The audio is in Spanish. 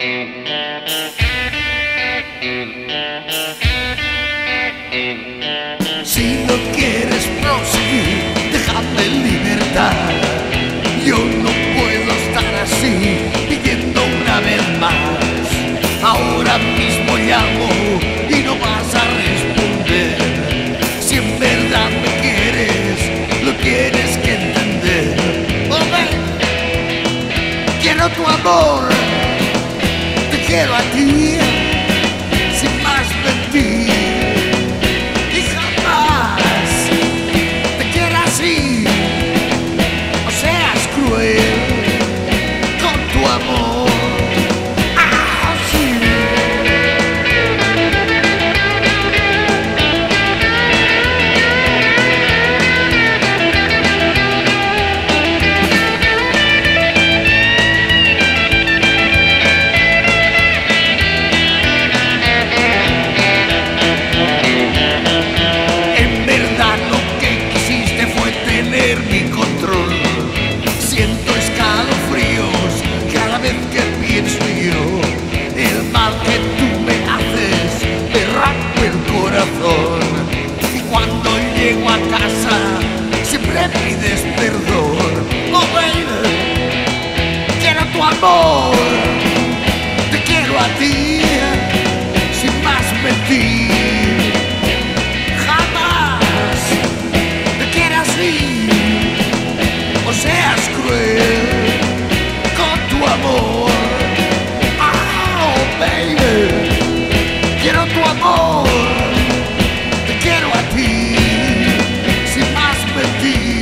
Si no quieres proseguir, déjame en libertad. Yo no puedo estar así, pidiendo una vez más. Ahora mismo llamo y no vas a responder. Si en verdad me quieres, lo tienes que entender. ¡Hombre! Quiero tu amor, quiero a ti, sin más mentir, y jamás te quieras ir o seas cruel con tu amor. Amor, te quiero a ti, sin más mentir, jamás te quieras ir o seas cruel con tu amor. Oh baby, quiero tu amor, te quiero a ti, sin más mentir.